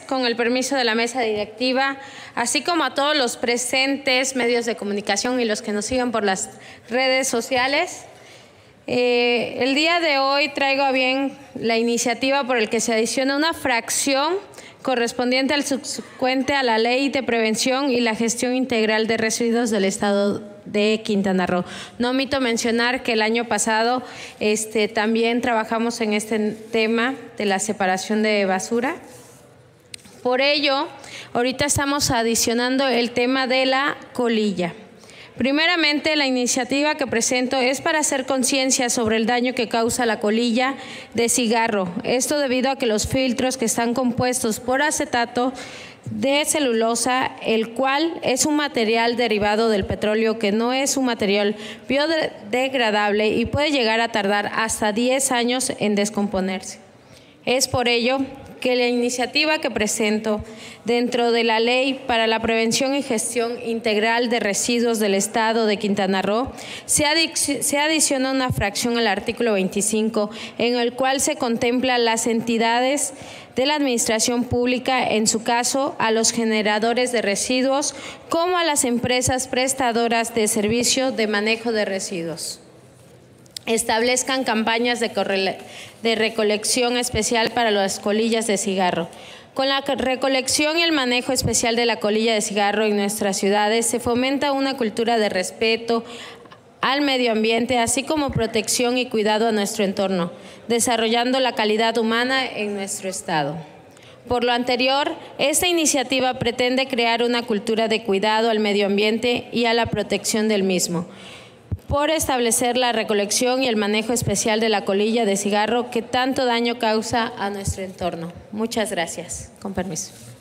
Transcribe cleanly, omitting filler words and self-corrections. Con el permiso de la mesa directiva, así como a todos los presentes, medios de comunicación y los que nos siguen por las redes sociales, el día de hoy traigo a bien la iniciativa por el que se adiciona una fracción correspondiente al subsecuente a la Ley de Prevención y la Gestión Integral de Residuos del Estado de Quintana Roo. No omito mencionar que el año pasado también trabajamos en este tema de la separación de basura. Por ello, ahorita estamos adicionando el tema de la colilla. Primeramente, la iniciativa que presento es para hacer conciencia sobre el daño que causa la colilla de cigarro. Esto debido a que los filtros que están compuestos por acetato de celulosa, el cual es un material derivado del petróleo que no es un material biodegradable y puede llegar a tardar hasta 10 años en descomponerse. Es por ello que la iniciativa que presento dentro de la Ley para la Prevención y Gestión Integral de Residuos del Estado de Quintana Roo se adiciona una fracción al artículo 25, en el cual se contemplan las entidades de la administración pública, en su caso a los generadores de residuos, como a las empresas prestadoras de servicio de manejo de residuos. Establezcan campañas de recolección especial para las colillas de cigarro. Con la recolección y el manejo especial de la colilla de cigarro en nuestras ciudades se fomenta una cultura de respeto al medio ambiente, así como protección y cuidado a nuestro entorno, desarrollando la calidad humana en nuestro estado. Por lo anterior, esta iniciativa pretende crear una cultura de cuidado al medio ambiente y a la protección del mismo, por establecer la recolección y el manejo especial de la colilla de cigarro que tanto daño causa a nuestro entorno. Muchas gracias. Con permiso.